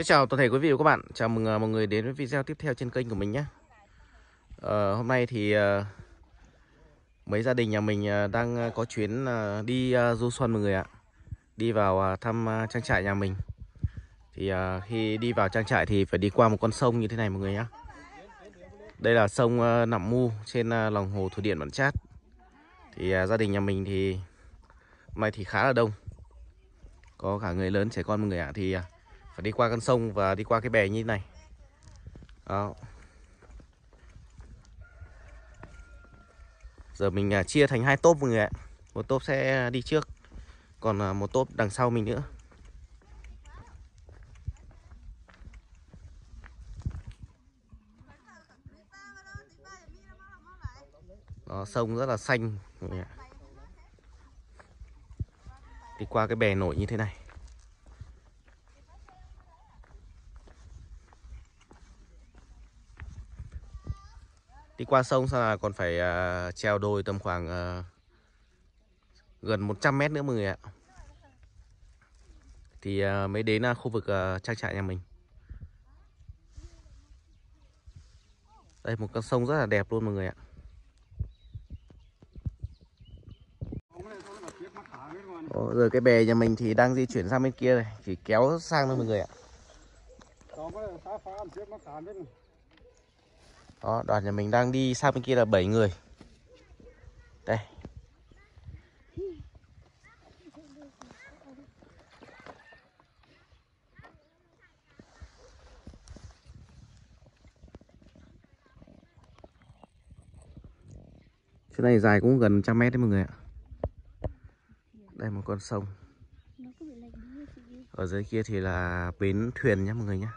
Xin chào toàn thể quý vị và các bạn, chào mừng mọi người đến với video tiếp theo trên kênh của mình nhé. Hôm nay thì mấy gia đình nhà mình đang có chuyến đi du xuân mọi người ạ. Đi vào thăm trang trại nhà mình. Thì khi đi vào trang trại thì phải đi qua một con sông như thế này mọi người nhé. Đây là sông Nậm Mu trên lòng hồ thủy điện Bản Chát. Thì gia đình nhà mình thì hôm nay thì khá là đông. Có cả người lớn trẻ con mọi người ạ. Thì phải đi qua con sông và đi qua cái bè như thế này. Đó. Giờ mình chia thành hai tốp mọi người ạ. Một tốp sẽ đi trước, còn một tốp đằng sau mình nữa. Đó, sông rất là xanh mọi người ạ. Đi qua cái bè nổi như thế này. Đi qua sông sao là còn phải trèo đồi tầm khoảng gần 100 mét nữa mọi người ạ. Thì mới đến khu vực trang trại nhà mình. Đây, một con sông rất là đẹp luôn mọi người ạ. Ồ, rồi cái bè nhà mình thì đang di chuyển sang bên kia này. Chỉ kéo sang thôi mọi người ạ. Đó, đoàn nhà mình đang đi sang bên kia là 7 người. Đây. Chỗ này dài cũng gần 100 mét đấy mọi người ạ. Đây một con sông. Ở dưới kia thì là bến thuyền nhá mọi người nhé.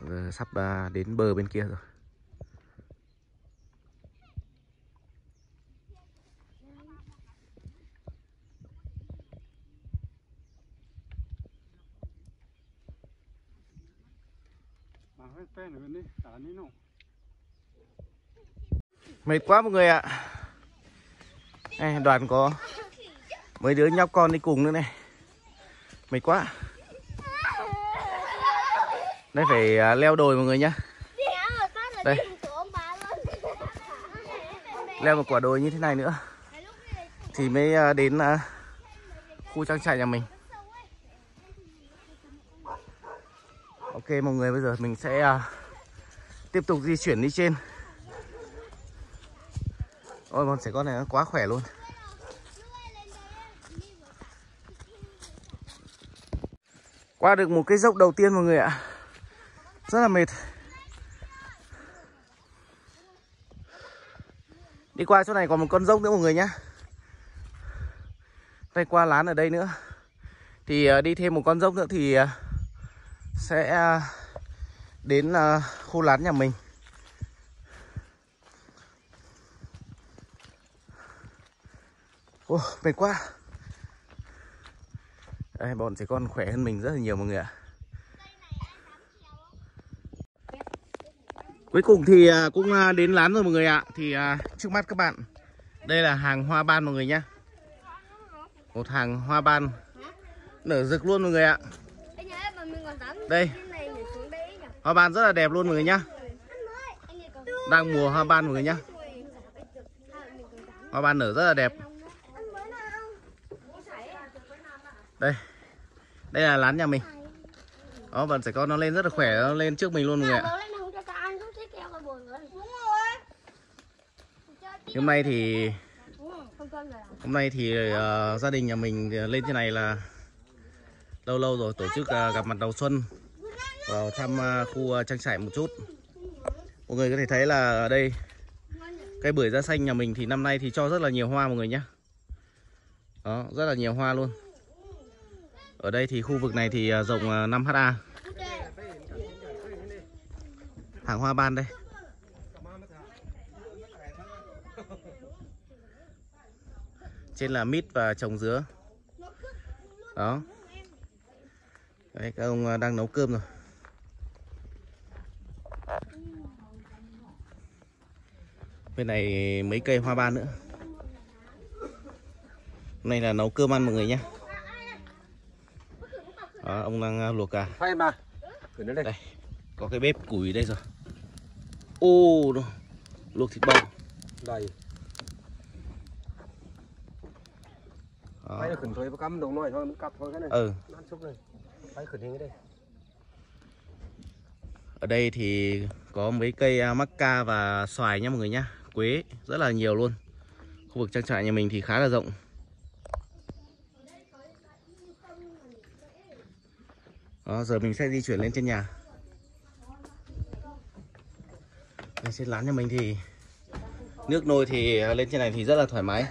Đó, sắp đến bờ bên kia rồi. Mệt quá mọi người ạ. Đây, đoàn có mấy đứa nhóc con đi cùng nữa này. Mệt quá. Đây phải leo đồi mọi người nhá. Đây. Leo một quả đồi như thế này nữa thì mới đến khu trang trại nhà mình. Ok mọi người, bây giờ mình sẽ tiếp tục di chuyển đi trên. Ôi con trẻ con này nó quá khỏe luôn. Qua được một cái dốc đầu tiên mọi người ạ. Rất là mệt. Đi qua chỗ này còn một con dốc nữa mọi người nhá. Đây qua lán ở đây nữa. Thì đi thêm một con dốc nữa thì sẽ đến khu lán nhà mình. Ôi, mệt quá. Đây, bọn trẻ con khỏe hơn mình rất là nhiều mọi người ạ. Cuối cùng thì cũng đến lán rồi mọi người ạ. Thì trước mắt các bạn, đây là hàng hoa ban mọi người nhá. Một hàng hoa ban nở rực luôn mọi người ạ. Đây, hoa ban rất là đẹp luôn mọi người nhá. Đang mùa hoa ban mọi người nhá. Hoa ban nở rất là đẹp. Đây, đây là lán nhà mình. Đó, bọn trẻ con nó lên rất là khỏe, nó lên trước mình luôn mọi người ạ. Hôm nay thì gia đình nhà mình lên thế này là lâu lâu rồi, tổ chức gặp mặt đầu xuân, vào thăm khu trang trại một chút. Mọi người có thể thấy là ở đây cây bưởi da xanh nhà mình thì năm nay thì cho rất là nhiều hoa mọi người nhé. Đó, rất là nhiều hoa luôn. Ở đây thì khu vực này thì rộng 5 ha. Hàng hoa ban đây. Trên là mít và trồng dứa. Đó. Đấy, các ông đang nấu cơm rồi. Bên này mấy cây hoa ban nữa. Hôm nay là nấu cơm ăn mọi người nhé. Đó, ông đang luộc à. Đây, có cái bếp củi đây rồi. Ô, luộc thịt bò. Đây. Phải khẩn thôi, cắm đồng nồi cặp thôi cái này. Ừ. Ăn súp này. Phải khẩn hình cái đây. Ở đây thì có mấy cây mắc ca và xoài nhá mọi người nhá. Quế rất là nhiều luôn. Khu vực trang trại nhà mình thì khá là rộng. Đó, giờ mình sẽ di chuyển lên trên nhà. Lên trên lán nhà mình thì nước nôi thì lên trên này thì rất là thoải mái.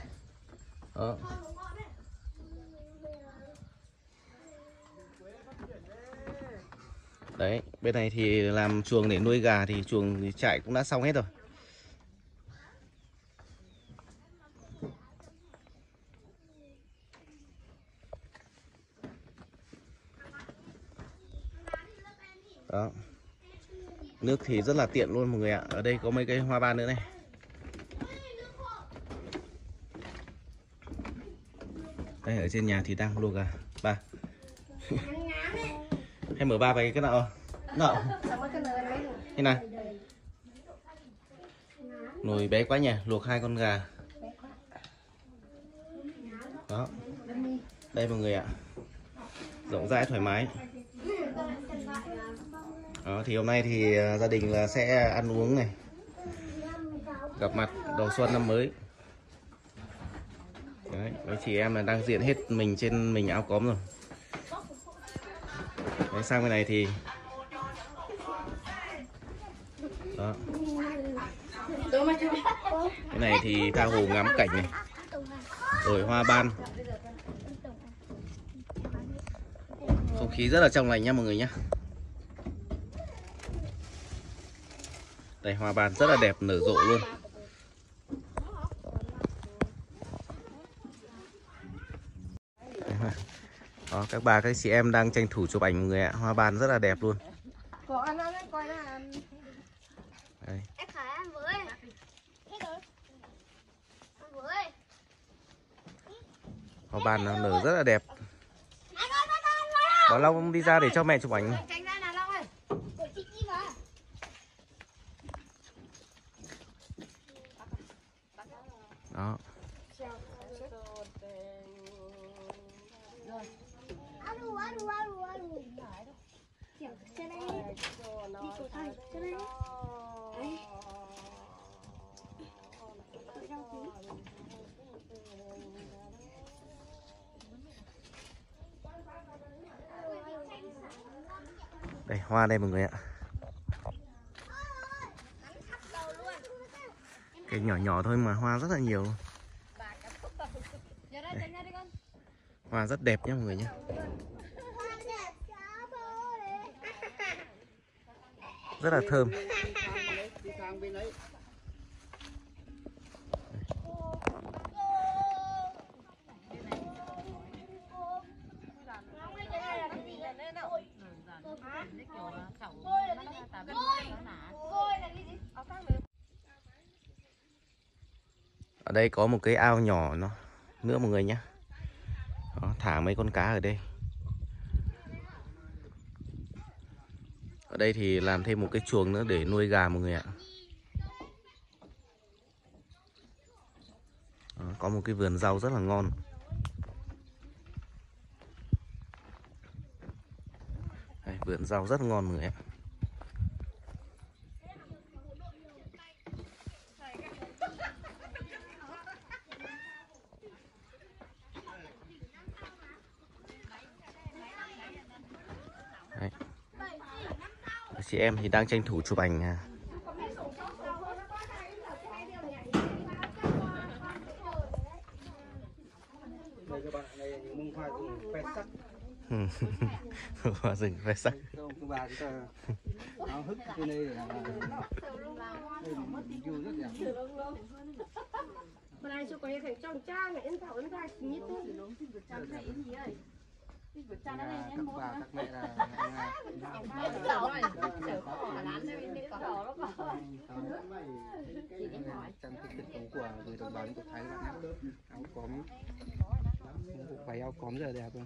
Đó. Đấy, bên này thì làm chuồng để nuôi gà thì chuồng thì trại cũng đã xong hết rồi. Đó. Nước thì rất là tiện luôn mọi người ạ. Ở đây có mấy cây hoa ban nữa này. Đây ở trên nhà thì đang luộc gà. Ba. Hay mở ba cái nào? Nọ. Thế này. Nồi bé quá nhỉ, luộc hai con gà. Đó. Đây mọi người ạ. Rộng rãi thoải mái. Đó, thì hôm nay thì gia đình là sẽ ăn uống này, gặp mặt đầu xuân năm mới. Đấy, mấy chị em là đang diện hết mình trên mình áo cóm rồi. Đấy, sang bên này thì đó. Cái này thì tha hồ ngắm cảnh này, rồi hoa ban. Không khí rất là trong lành nha mọi người nhé. Đây, hoa ban rất là đẹp, nở rộ luôn. Đó, các bà các chị em đang tranh thủ chụp ảnh mọi người ạ. Hoa ban rất là đẹp luôn. Đây. Hoa ban nó nở rất là đẹp. Bảo Long đi ra để cho mẹ chụp ảnh. Đó. Đây, hoa đây mọi người ạ. Cái nhỏ nhỏ thôi mà hoa rất là nhiều. Đây. Hoa rất đẹp nhé mọi người nhé. Rất là thơm. Ở đây có một cái ao nhỏ nó nữa mọi người nhé. Đó, thả mấy con cá ở đây. Ở đây thì làm thêm một cái chuồng nữa để nuôi gà mọi người ạ. Đó, có một cái vườn rau rất là ngon. Đây, vườn rau rất ngon mọi người ạ. Chị em thì đang tranh thủ chụp ảnh. Hoa rừng khoe sắc. trong cái truyền thống của người đồng bào dân tộc Thái các bạn nhé. Áo cóm, bộ váy áo cóm rất là đẹp luôn.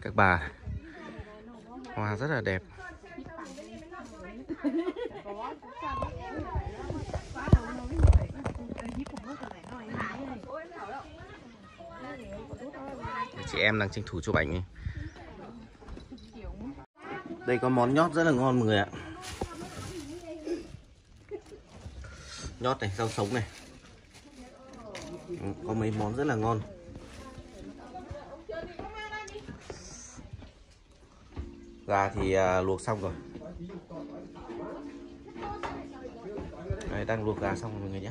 Các bà, hoa rất là đẹp. Chị em đang tranh thủ chụp ảnh ấy. Đây có món nhót rất là ngon mọi người ạ. Nhót này, rau sống này. Có mấy món rất là ngon. Gà thì luộc xong rồi. Đây, đang luộc gà xong rồi mọi người nhé.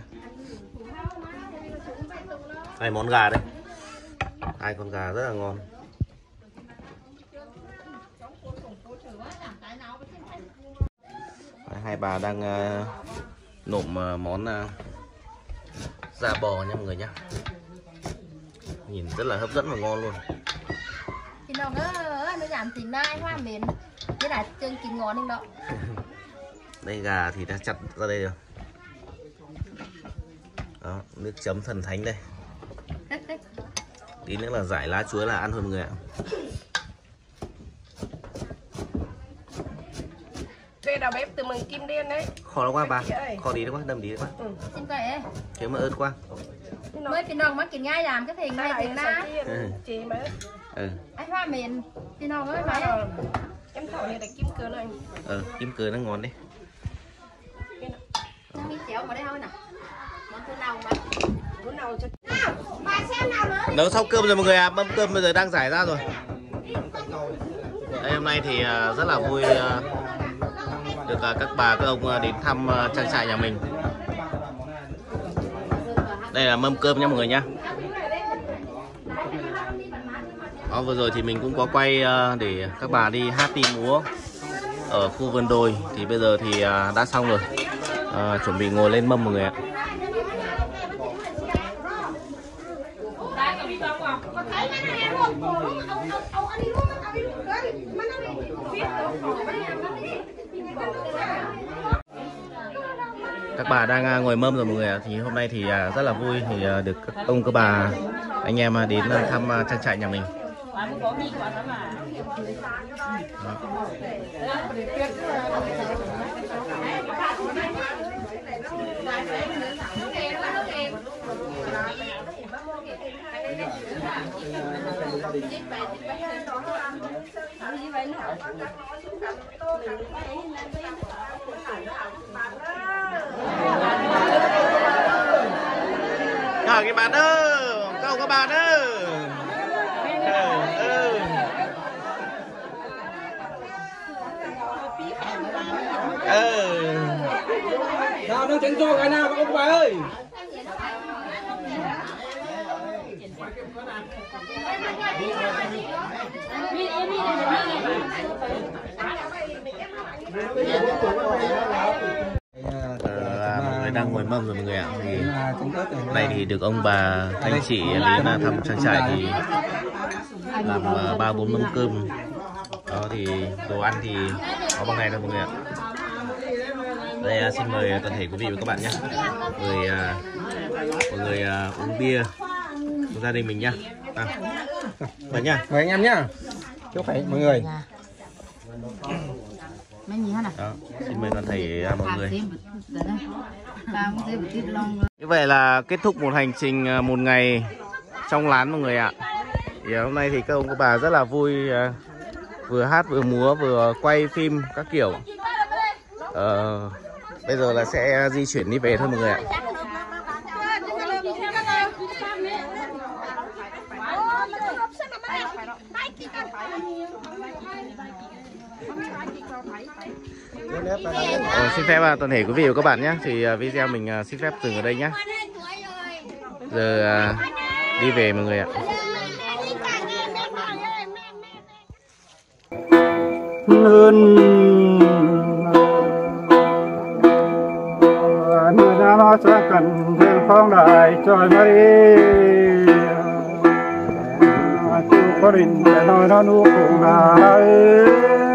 Đây món gà đây. 2 con gà rất là ngon. Hai bà đang nộm món da bò nha mọi người nhé. Nhìn rất là hấp dẫn và ngon luôn. Thì nó giảm tính nai hoa mến. Thế là chân kín ngón anh đó. Đây gà thì đã chặt ra đây rồi. Đó, nước chấm thần thánh đây. Tí nữa là giải lá chuối là ăn thôi mọi người ạ. Đây là bếp từ mình Kim Liên đấy. Khó lắm quá bà. Khó đi đấy quá, đâm đi đấy quá. Ừ, xin vậy. Thế mà ớt quá. Mới cái nòng mới kìa ngay làm cái thịt này thịt na. Chị mới. Ừ. Anh hoa mền. Thì nòng ơi mà. Em thổi này là kim cương rồi. Ừ, kim cương nó ngon đấy. Miếng chéo vào đây thôi nè. Món thứ nào mà. Món nào cho. Nấu xong cơm rồi mọi người ạ, mâm cơm bây giờ đang giải ra rồi. Đây, hôm nay thì rất là vui được các bà các ông đến thăm trang trại nhà mình. Đây là mâm cơm nha mọi người nhá. Đó, vừa rồi thì mình cũng có quay để các bà đi hát đi múa ở khu vườn đồi. Thì bây giờ thì đã xong rồi, chuẩn bị ngồi lên mâm mọi người ạ. Các bà đang ngồi mâm rồi mọi người ạ. Thì hôm nay thì rất là vui thì được các ông các bà anh em đến thăm trang trại nhà mình. Chào các bạn ơi, chào các bạn ơi. Nào nó tránh cho cái nào các bạn ơi. Mọi người đang ngồi mâm rồi mọi người ạ. Thì này thì được ông bà anh chị đến thăm trang trại thì làm 3-4 mâm cơm. Đó thì đồ ăn thì có bằng này thôi mọi người ạ. Đây xin mời toàn thể quý vị và các bạn nhé. Mọi người uống bia của gia đình mình nhá. Mời nha, mời anh em nhá. Chúc phải mọi người. Đó, xin mời toàn thể mọi người. Như vậy là kết thúc một hành trình một ngày trong lán mọi người ạ. Thì hôm nay thì các ông các bà rất là vui, vừa hát vừa múa vừa quay phim các kiểu. Bây giờ là sẽ di chuyển đi về thôi mọi người ạ. Xin phép toàn thể quý vị và các bạn nhé. Thì video mình xin phép dừng ở đây nhé. Giờ đi về mọi người ạ. Nó sẽ cần thêm phong đại trời mây. có đình để nói ra nụ cùng ai.